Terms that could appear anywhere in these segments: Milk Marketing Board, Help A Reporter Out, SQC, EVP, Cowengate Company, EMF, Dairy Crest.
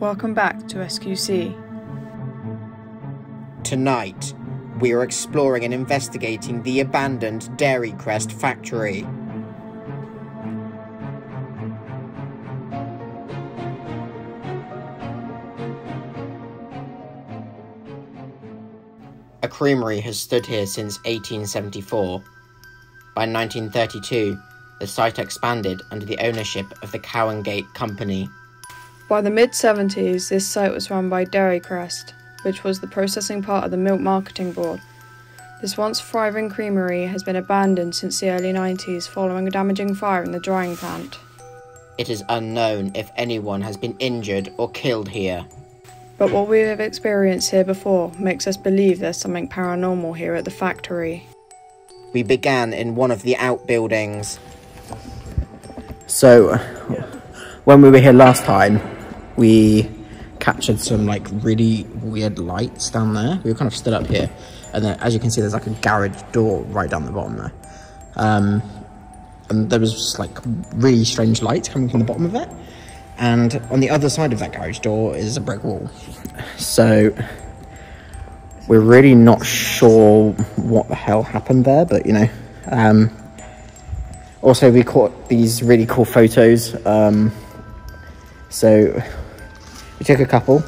Welcome back to SQC. Tonight, we are exploring and investigating the abandoned Dairy Crest factory. A creamery has stood here since 1874. By 1932, the site expanded under the ownership of the Cowengate Company. By the mid-70s, this site was run by Dairy Crest, which was the processing part of the Milk Marketing Board. This once thriving creamery has been abandoned since the early 90s following a damaging fire in the drying plant. It is unknown if anyone has been injured or killed here. But what we have experienced here before makes us believe there's something paranormal here at the factory. We began in one of the outbuildings. So, when we were here last time, we captured some like really weird lights down there. We were kind of stood up here, and then as you can see, there's like a garage door right down the bottom there. And there was just like really strange lights coming from the bottom of it. And on the other side of that garage door is a brick wall. So we're really not sure what the hell happened there, but you know. Also, we caught these really cool photos. So we took a couple.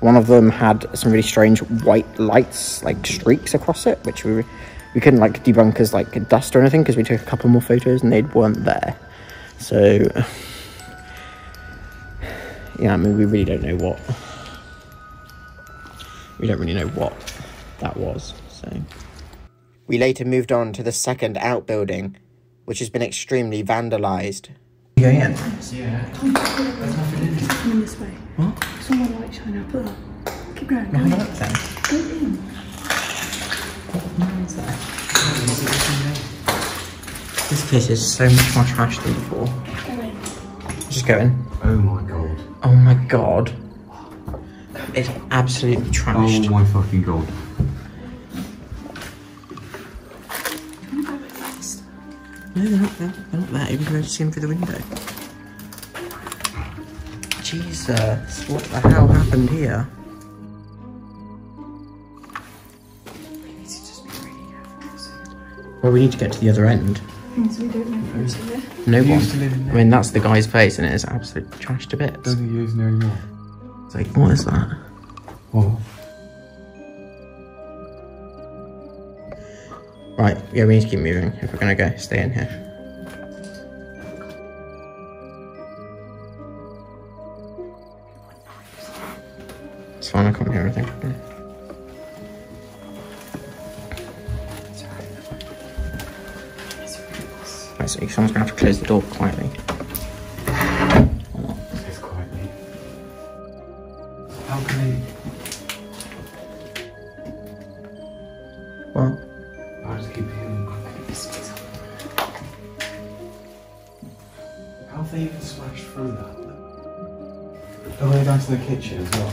One of them had some really strange white lights, like streaks across it, which we couldn't like debunk as like dust or anything because we took a couple more photos and they weren't there. So yeah, I mean, we really don't know what. We don't really know what that was, so. We later moved on to the second outbuilding, which has been extremely vandalised. Go in. Yeah. There's nothing in here. This way. What? Someone light shine up. Look. Keep going. Go in. What is that? This place is so much more trash than before. Go in. Just go in. Oh my god. Oh my god. It's absolutely trashed. Oh my fucking god. No, they're not there. You can see them through the window. Jesus, what the hell happened here? We need to just be really careful. Well, we need to get to the other end. Things we don't know who's in there. No one. I mean, that's the guy's place, and it is absolutely trashed to bits. Doesn't he use no anymore? It's like, what is that? What? Right, yeah, we need to keep moving. If we're gonna go, stay in here. It's fine, I can't hear anything. Right, so someone's gonna have to close the door quietly. It's quietly. How can we? What? I just keep hearing biscuits. How have they even smashed through that? All the way down to the kitchen as well.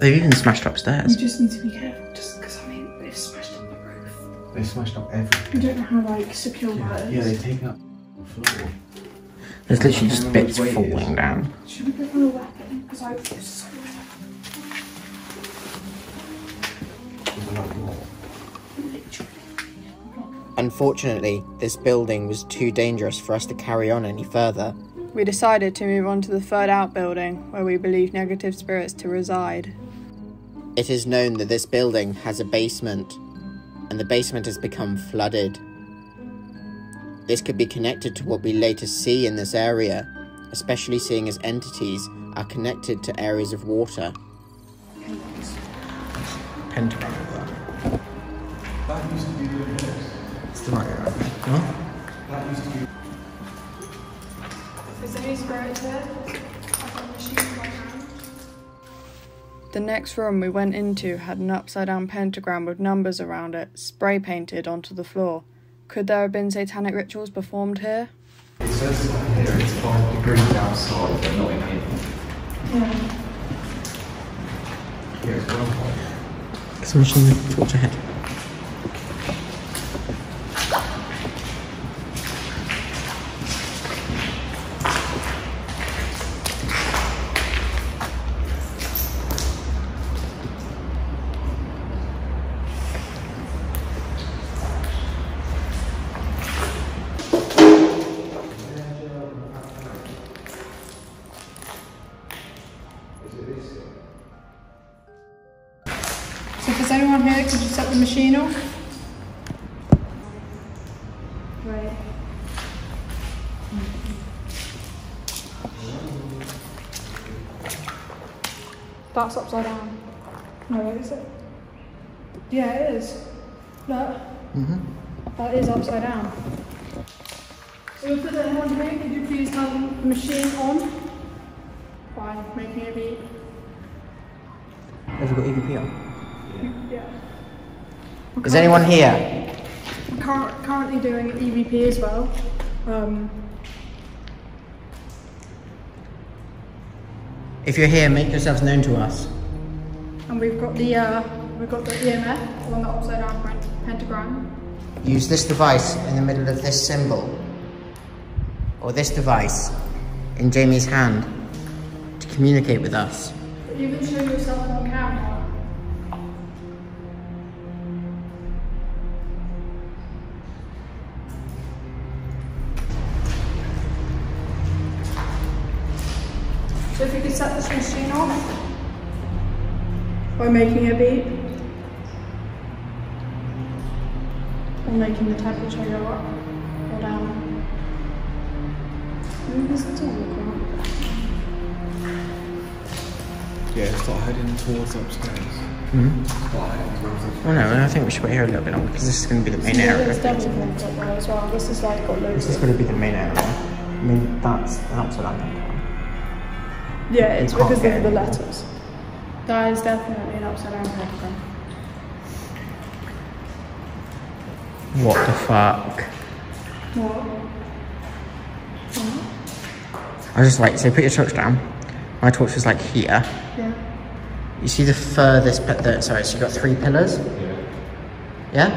They've even smashed upstairs. We just need to be careful, just because, I mean, they've smashed up the roof. They've smashed up everything. We don't know how, like, secure that is. Yeah, they've taken up the floor. There's literally just bits falling down. Should we go for a weapon? Because I feel so bad. Unfortunately, this building was too dangerous for us to carry on any further. We decided to move on to the third outbuilding, where we believe negative spirits to reside. It is known that this building has a basement, and the basement has become flooded. This could be connected to what we later see in this area, especially seeing as entities are connected to areas of water. Pentagram over there. That used to be the abyss. It's the right way. That used to be. Is there any spirits there? The next room we went into had an upside-down pentagram with numbers around it, spray painted onto the floor. Could there have been satanic rituals performed here? It says here it's 5 degrees outside, but not in here. Yeah. Here as well. Someone's on the torch ahead. Is anyone here? Could you set the machine off? Right. That's upside down. No, is it? Yeah, it is. Look. Mm-hmm. That is upside down. So if there's anyone here, could you please turn the machine on by making a beep? Have we got EVP on? Yeah. Yeah. Is anyone here? We're currently doing EVP as well. If you're here, make yourselves known to us. And we've got the EMF along the upside down pentagram. Use this device in the middle of this symbol, or this device in Jamie's hand, to communicate with us. But you can show yourself on camera. So if you could set this machine off by making a beep, or making the temperature go up or down. Yeah, start heading towards upstairs. Mm-hmm. Oh no, I think we should wait here a little bit longer because this is going to be the main area. There's double things up there as well. This is like got loads. This is going to be the main area. I mean, that's an upside down. Yeah, it's because of the letters. That is definitely an upside down pentagram. What the fuck? What? I was just like, so put your torch down. My torch was like here. Yeah. You see the furthest pillar? Sorry, so you got three pillars? Yeah. Yeah?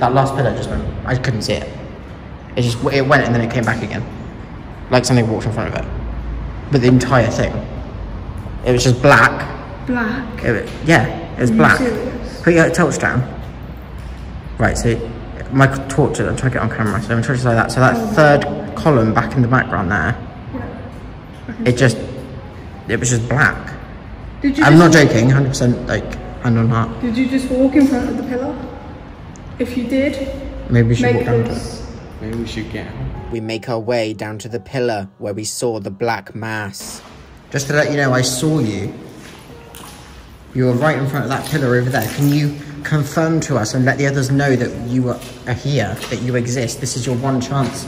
That last pillar just went, I couldn't see it. It just, it went and then it came back again. Like something walked in front of it. But the entire thing. It was just black. Black? It was black. Serious? Put your torch down. Right, so my torch, I'm trying to get on camera, so my torch is like that. So that third column back in the background there. It was just black. I'm not joking, 100%, like, hand on heart. Did you just walk in front of the pillar? If you did, maybe we should walk down to it. Maybe we should get out. We make our way down to the pillar where we saw the black mass. Just to let you know, I saw you. You were right in front of that pillar over there. Can you confirm to us and let the others know that you are here, that you exist? This is your one chance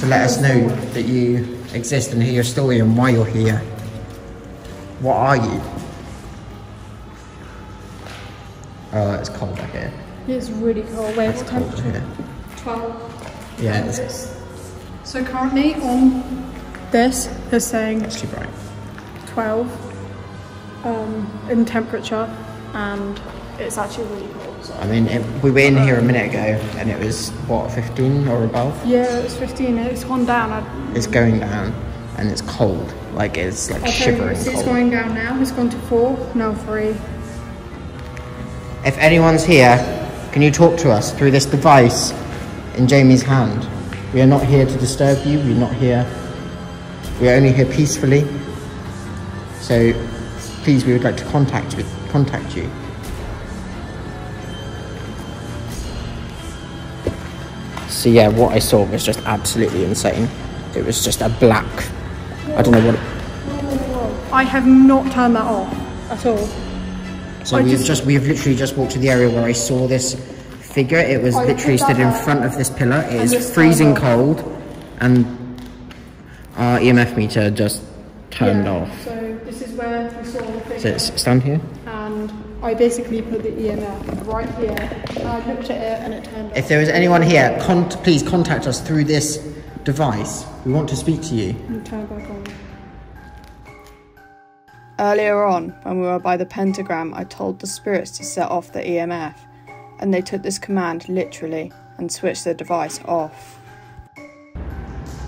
to let us know that you exist and hear your story and why you're here. What are you? Oh, it's cold back here. It's really cold. Wait, what temperature? 12. Yeah, it is. So currently on this, they're saying it's too bright. 12 in temperature, and it's actually really cold. So. I mean, we were in here a minute ago and it was, what, 15 or above? Yeah, it's 15. It's gone down. It's going down and it's cold. Like, it's like shivering cold. It's going down now. It's gone to 4, now 3. If anyone's here, can you talk to us through this device in Jamie's hand? We are not here to disturb you. We're not here. We are only here peacefully. So, please, we would like to contact you. So yeah, what I saw was just absolutely insane. It was just a black, I don't know what it... I have not turned that off at all. So we've literally just walked to the area where I saw this figure. It was literally stood in front of this pillar. It is freezing cold and our EMF meter just turned off. So this is where we saw the figure. So stand here. And I basically put the EMF right here, and I looked at it and it turned off. If there is anyone here, please contact us through this device. We want to speak to you. And turn back on. Earlier on, when we were by the pentagram, I told the spirits to set off the EMF, and they took this command literally and switched the device off.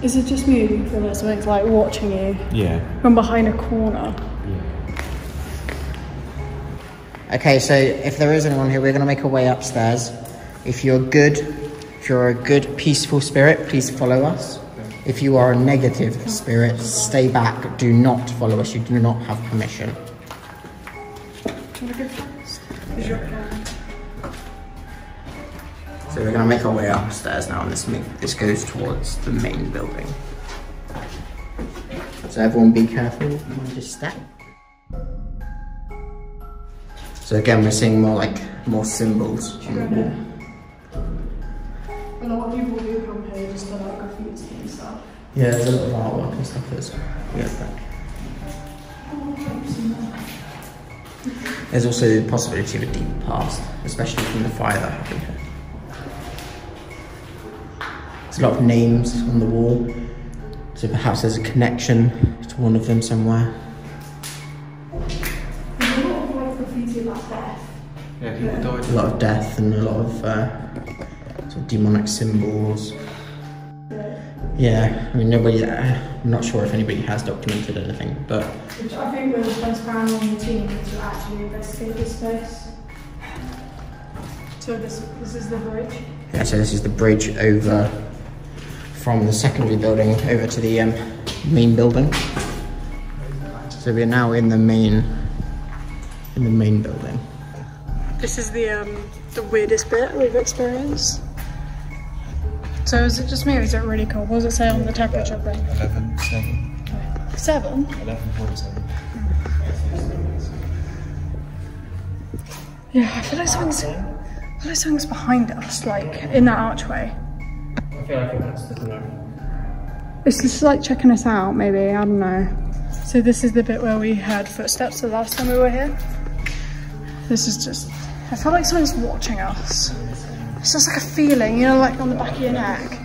Is it just me that something's like watching you? Yeah. From behind a corner? Yeah. Okay, so if there is anyone here, we're going to make our way upstairs. If you're a good, peaceful spirit, please follow us. If you are a negative spirit, stay back. Do not follow us. You do not have permission. So we're gonna make our way upstairs now, and this goes towards the main building. So everyone be careful when you step. So again, we're seeing more symbols on the wall. And a lot of people do come here just for like graffiti and stuff. Yeah, there's a lot of artwork and stuff that's There's also the possibility of a deep past, especially from the fire that happened here. There's a lot of names on the wall, so perhaps there's a connection to one of them somewhere. There's a lot of graffiti about death. Yeah, people died. A lot of death and a lot of sort of demonic symbols. Yeah, I mean, nobody, I'm not sure if anybody has documented anything, but... Which I think we're the first paranormal team to actually investigate this place. So this is the bridge? Yeah, so this is the bridge over from the secondary building over to the main building. So we're now in the main building. This is the weirdest bit we've experienced. So is it just me or is it really cold? What does it say on the temperature thing? 11.7. 7? 11.7. Yeah, I feel like something's behind us, like in that archway. I feel like that's the door. It's just like checking us out, maybe, I don't know. So this is the bit where we heard footsteps the last time we were here. This is just, I feel like someone's watching us. It's just like a feeling, you know, like on the back of your neck.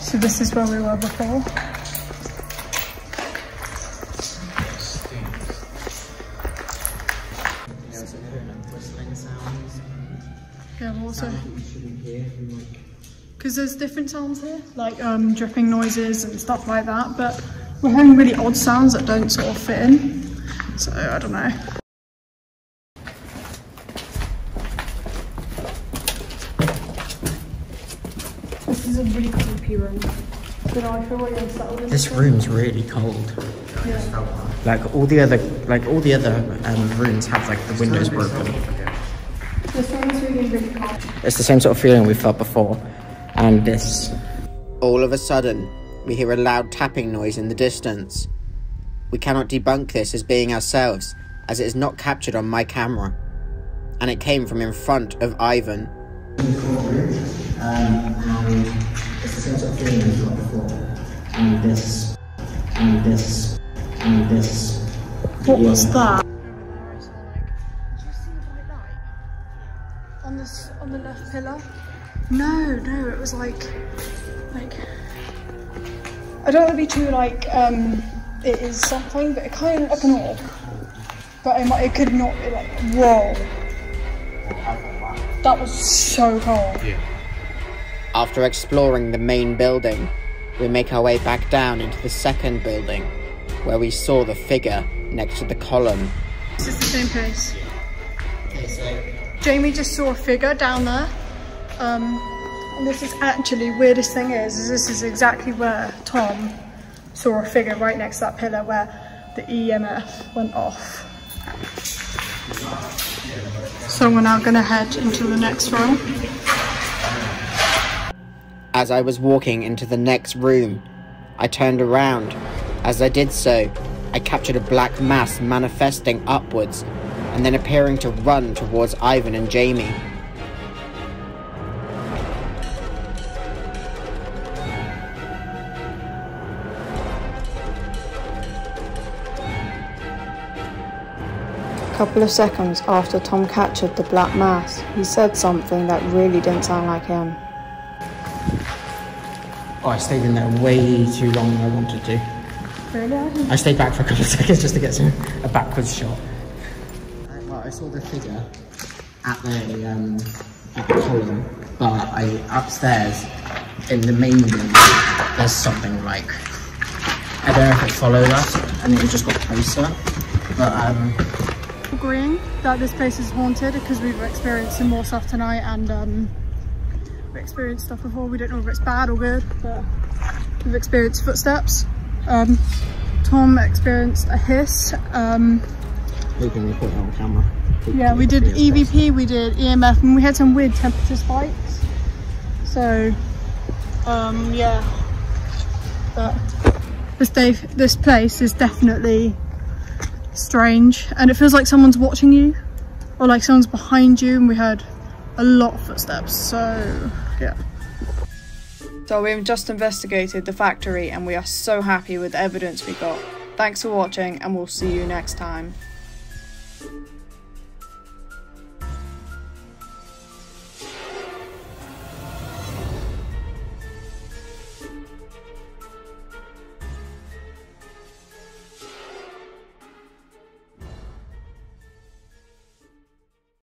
So this is where we were before. Yeah, we're also... Because there's different sounds here, like dripping noises and stuff like that, but we're hearing really odd sounds that don't sort of fit in. So, I don't know. This room's really cold. Yeah. Like all the other rooms have like the windows broken. This room's really cold. It's the same sort of feeling we felt before, and this. All of a sudden, we hear a loud tapping noise in the distance. We cannot debunk this as being ourselves, as it is not captured on my camera, and it came from in front of Ivan. It's the same sort of feeling we've got before. And this, and this, and this. What was that? Over there is like, did you see the white light? On the left pillar? No, it was like I don't want to be too like it is something, but it kind of like an orb. But it could not be like whoa. That was so cold. Yeah. After exploring the main building, we make our way back down into the second building, where we saw the figure next to the column. Is this the same place? Okay, so... Jamie just saw a figure down there. And this is actually, weirdest thing is this is exactly where Tom saw a figure right next to that pillar where the EMF went off. So we're now going to head into the next room. As I was walking into the next room, I turned around. As I did so, I captured a black mass manifesting upwards and then appearing to run towards Ivan and Jamie. A couple of seconds after Tom captured the black mass, he said something that really didn't sound like him. Oh, I stayed in there way too long than I wanted to. Really? I stayed back for a couple of seconds just to get a backwards shot. Well, I saw the figure at the column, but upstairs in the main room there's something like, I don't know if it followed us and it just got closer, but agreeing that this place is haunted because we've experienced some more stuff tonight and experienced stuff before. We don't know if it's bad or good, but we've experienced footsteps. Tom experienced a hiss. We can record it on camera. Yeah, we did EVP, we did EMF, and we had some weird temperature spikes. So, yeah. But this place is definitely strange, and it feels like someone's watching you, or like someone's behind you, and we heard a lot of footsteps, so yeah. So we've just investigated the factory and we are so happy with the evidence we got. Thanks for watching and we'll see you next time.